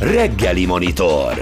Reggeli Monitor.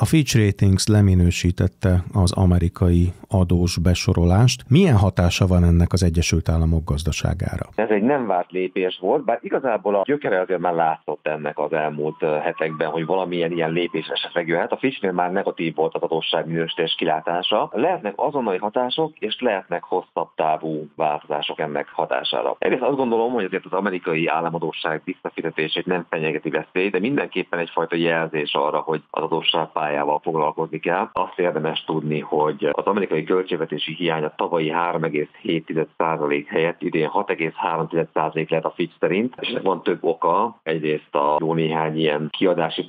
A Fitch Ratings leminősítette az amerikai adós besorolást. Milyen hatása van ennek az Egyesült Államok gazdaságára? Ez egy nem várt lépés volt, bár igazából a gyökere azért már látszott ennek az elmúlt hetekben, hogy valamilyen ilyen lépés esetleg jöhet. A Fitchnél már negatív volt az adósságminősítés kilátása. Lehetnek azonnali hatások, és lehetnek hosszabb távú változások ennek hatására. Egyrészt azt gondolom, hogy azért az amerikai államadósság visszafizetését nem fenyegeti veszély, de mindenképpen egyfajta jelzés arra, hogy az adósságpályával foglalkozni kell. Azt érdemes tudni, hogy az amerikai költségvetési hiány a tavalyi 3,7% helyett idén 6,3% lett a Fitch szerint, és ennek van több oka, egyrészt a jó néhány ilyen kiadási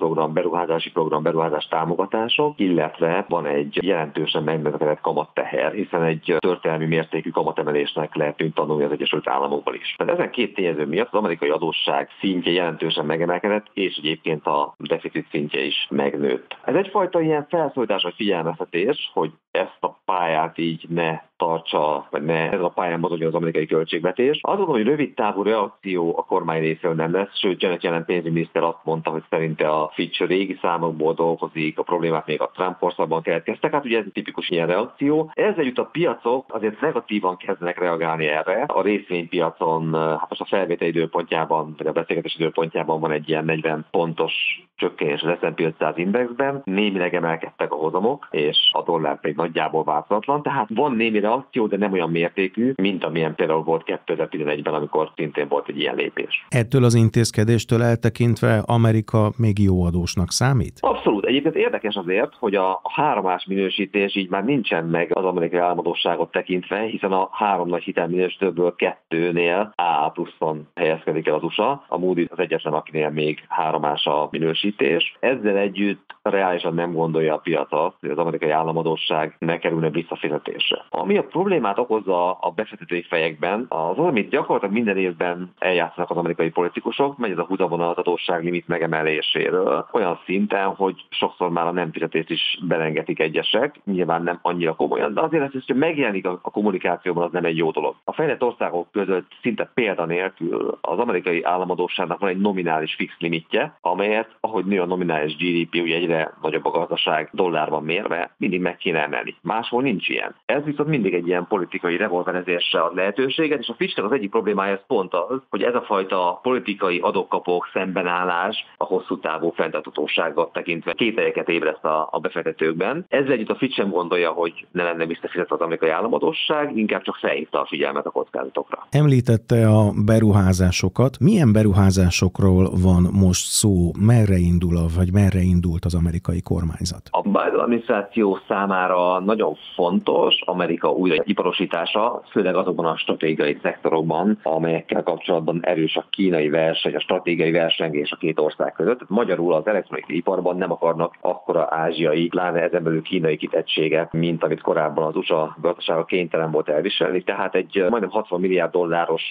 program, beruházás támogatások, illetve van egy jelentősen megnövekedett kamatteher, hiszen egy történelmi mértékű kamatemelésnek lehetünk tanulni az Egyesült Államokban is. Tehát ezen két tényező miatt az amerikai adósság szintje jelentősen megemelkedett, és egyébként a deficit szintje is megnőtt. Ez egyfajta ilyen felszólítás vagy figyelmeztetés, hogy ezt a pályát így ne tartsa, vagy ne ezen a pályán mozogjon az amerikai költségvetés. Azt gondolom, hogy rövid távú reakció a kormány részéről nem lesz, sőt, jelen pénzügyminiszter azt mondta, hogy szerinte a Fitch régi számokból dolgozik, a problémák még a Trump országban keletkeztek, hát ugye ez tipikus ilyen reakció. Ezzel jut a piacok azért negatívan kezdenek reagálni erre. A részvénypiacon, hát most a felvétel időpontjában, vagy a beszélgetés időpontjában van egy ilyen 40 pontos csökkenés az S&P 500 indexben, némileg emelkedtek a hozamok, és a dollár pedig nagyjából változatlan, tehát van némi reakció, de nem olyan mértékű, mint amilyen például volt 2011-ben, amikor szintén volt egy ilyen lépés. Ettől az intézkedéstől eltekintve Amerika még jó adósnak számít? Abszolút. Egyébként érdekes azért, hogy a 3-as minősítés így már nincsen meg az amerikai államadósságot tekintve, hiszen a 3 nagy hitelminősítőből 2-nél AA pluszon helyezkedik el az USA, a Moody's az egyetlen, akinél még 3-as a minősítés. Ezzel együtt reálisan nem gondolja a piac azt, hogy az amerikai államadósság ne kerülne visszafizetésre. Ami a problémát okozza a befektetői fejekben, az, amit gyakorlatilag minden évben eljátszanak az amerikai politikusok, megy ez a húzavonal az adósságlimit megemeléséről. Olyan szinten, hogy sokszor már a nem fizetést is belengetik egyesek, nyilván nem annyira komolyan, de azért ez, hogy megjelenik a kommunikációban, az nem egy jó dolog. A fejlett országok között szinte példa nélkül az amerikai államadósságnak van egy nominális fix limitje, amelyet, ahogy nő a nominális GDP, ugye egyre nagyobb a gazdaság dollárban mérve, mindig meg kéne emelni. Máshol nincs ilyen. Ez viszont mindig egy ilyen politikai revolverezésre ad lehetőséget, és a Fitchnek az egyik problémája ez pont az, hogy ez a fajta politikai adókapok szembenállás a hosszú távú fenntarthatóságot tekintve kételyeket ébreszt a befektetőkben. Ezzel együtt a Fitch sem gondolja, hogy ne lenne visszafizetve az amerikai államadósság, inkább csak felhívta a figyelmet a kockázatokra. Említette a beruházásokat. Milyen beruházásokról van most szó? Merre indul vagy merre indult az amerikai kormányzat? A Biden adminisztráció számára nagyon fontos Amerika újraiparosítása, főleg azokban a stratégiai szektorokban, amelyekkel kapcsolatban erős a kínai verseny, a stratégiai versengés a két ország között. Magyarul az elektronikai iparban nem akarnak akkora ázsiai, pláne ezen belül kínai kitettséget, mint amit korábban az USA gazdasága kénytelen volt elviselni. Tehát egy majdnem $60 milliárd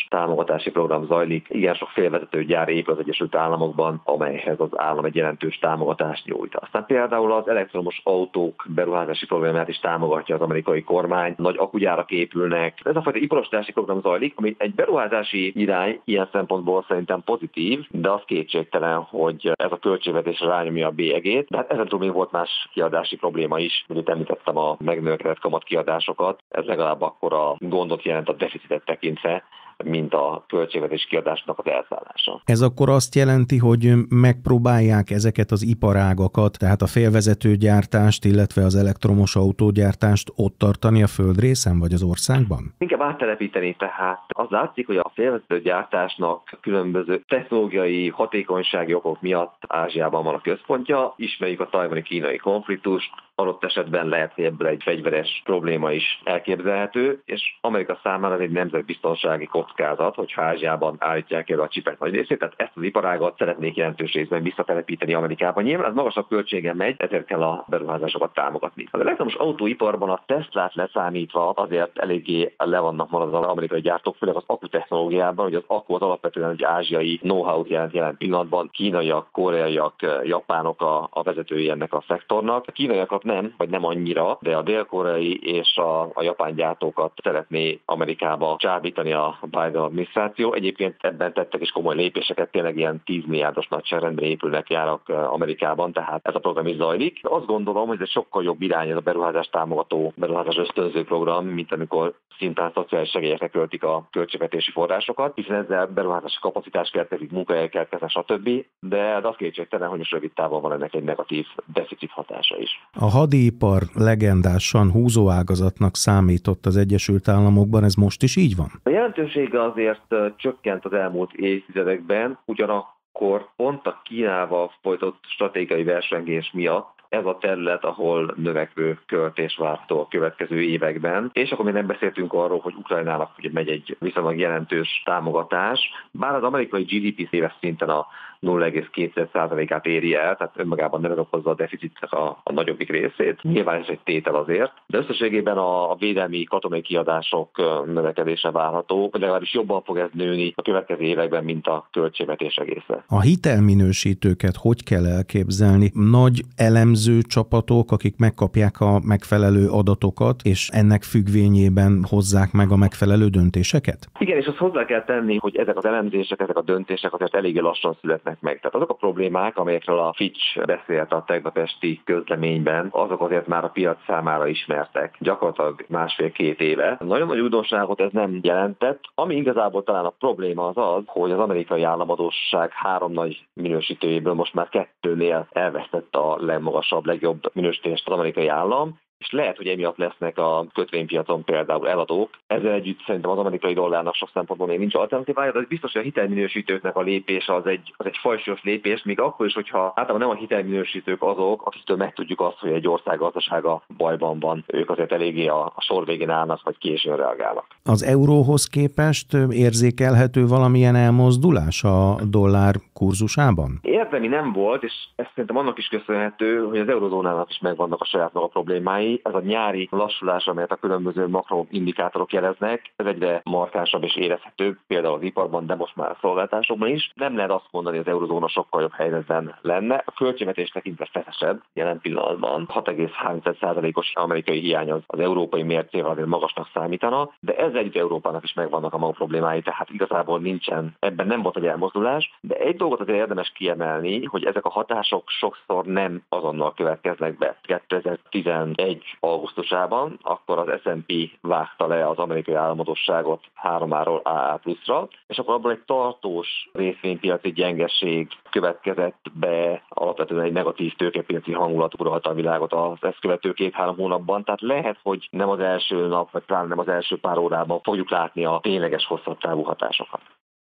támogatási program zajlik. Igen sok félvezető gyár épül az Egyesült Államokban, amelyhez az állam egy jelentős támogatást nyújt. Aztán például az elektromos autók beruházási programját is támogatja az amerikai kormány, nagy akugyárak épülnek. Ez a fajta iparosítási program zajlik, ami egy beruházási irány ilyen szempontból szerintem pozitív, de az kétségtelen, hogy ez a költségvetés rányomja a bélyegét. De hát ezen túl még volt más kiadási probléma is, mint említettem a megnövekedett kamatkiadásokat. Ez legalább akkora gondot jelent a deficitet tekintve, mint a költségvetés kiadásnak az elszállása. Ez akkor azt jelenti, hogy megpróbálják ezeket az iparágakat, tehát a félvezetőgyártást, illetve az elektromos autógyártást ott tartani a földrészen, vagy az országban? Inkább áttelepíteni, tehát az látszik, hogy a félvezetőgyártásnak különböző technológiai, hatékonysági okok miatt Ázsiában van a központja, ismerjük a tajvani-kínai konfliktust, adott esetben lehet, hogy ebből egy fegyveres probléma is elképzelhető, és Amerika számára egy nemzetbiztonsági kockázat, hogyha Ázsiában állítják el a csipek nagy részét, tehát ezt az iparágat szeretnék jelentős részben visszatelepíteni Amerikában. Nyilván ez magasabb költségen megy, ezért kell a beruházásokat támogatni. Az elektromos autóiparban a Teslát leszámítva azért eléggé le vannak maradva az amerikai gyártók, főleg az akkutechnológiában, hogy az akku az alapvetően egy ázsiai know-how-t jelent jelen pillanatban, kínaiak, koreaiak, japánok a vezetői ennek a szektornak. A kínaiakat nem, vagy nem annyira, de a dél-koreai és a japán gyártókat szeretné Amerikába csábítani a Biden adminisztráció. Egyébként ebben tettek is komoly lépéseket, tényleg ilyen 10 milliárdos nagyságrendben épülnek járak Amerikában, tehát ez a program is zajlik. Azt gondolom, hogy ez sokkal jobb irány ez a beruházás támogató, beruházás ösztönző program, mint amikor szintén szociális segélyekre költik a költségvetési forrásokat, hiszen ezzel beruházási kapacitás keletkezik, munkahelyek keletkeznek, stb. De az kétségtelen, hogy most rövid távon van ennek egy negatív deficit hatása is. A hadipar legendásan húzóágazatnak számított az Egyesült Államokban, ez most is így van? A jelentősége azért csökkent az elmúlt évtizedekben, ugyanakkor pont a Kínával folytott stratégiai versengés miatt ez a terület, ahol növekvő költés várható a következő években. És akkor még nem beszéltünk arról, hogy Ukrajnának ugye megy egy viszonylag jelentős támogatás, bár az amerikai GDP éves szinten a 0,2%-át éri el, tehát önmagában nem okozza a deficitnek a nagyobbik részét. Nyilván ez egy tétel azért, de összességében a védelmi katonai kiadások növekedése várható, de legalábbis jobban fog ez nőni a következő években, mint a költségvetés egésze. A hitelminősítőket hogy kell elképzelni? Nagy elemző csapatok, akik megkapják a megfelelő adatokat, és ennek függvényében hozzák meg a megfelelő döntéseket? Igen, és azt hozzá kell tenni, hogy ezek az elemzések, ezek a döntések azért eléggé lassan születnek meg. Tehát azok a problémák, amelyekről a Fitch beszélt a tegnap esti közleményben, azok azért már a piac számára ismertek. Gyakorlatilag másfél-két éve. Nagyon nagy újdonságot ez nem jelentett. Ami igazából talán a probléma az az, hogy az amerikai államadósság 3 nagy minősítőjéből most már 2-nél elvesztett a legmagasabb, legjobb minősítést az amerikai állam, és lehet, hogy emiatt lesznek a kötvénypiacon például eladók. Ezzel együtt szerintem az amerikai dollárnak sok szempontból még nincs alternatívája, de biztos, hogy a hitelminősítőknek a lépése az egy fajsúlyos lépés, még akkor is, hogyha általában nem a hitelminősítők azok, akiktől megtudjuk azt, hogy egy ország gazdasága bajban van, ők azért eléggé a sor végén állnak, vagy későn reagálnak. Az euróhoz képest érzékelhető valamilyen elmozdulás a dollár kurzusában? Érdemi nem volt, és ez szerintem annak is köszönhető, hogy az eurozónának is megvannak a saját maga problémái. Ez a nyári lassulás, amelyet a különböző makroindikátorok jeleznek, ez egyre markánsabb és érezhetőbb, például az iparban, de most már a szolgáltatásokban is. Nem lehet azt mondani, hogy az eurozóna sokkal jobb helyzetben lenne. A költségvetés tekintve feszesebb jelen pillanatban. 6,3%-os amerikai hiány az európai mércével azért magasnak számítana, de ezzel együtt Európának is megvannak a maga problémái, tehát igazából nincsen, ebben nem volt egy elmozdulás, de egy dolgot azért érdemes kiemelni, hogy ezek a hatások sokszor nem azonnal következnek be. 2011. augusztusában, akkor az S&P vágta le az amerikai államadósságot 3-ról AA pluszra, és akkor abból egy tartós részvénypiaci gyengeség következett be, alapvetően egy negatív tőkepiaci hangulat uralta a világot az ezt követő 2-3 hónapban, tehát lehet, hogy nem az első nap, vagy talán nem az első pár órában fogjuk látni a tényleges hosszabb távú hatásokat.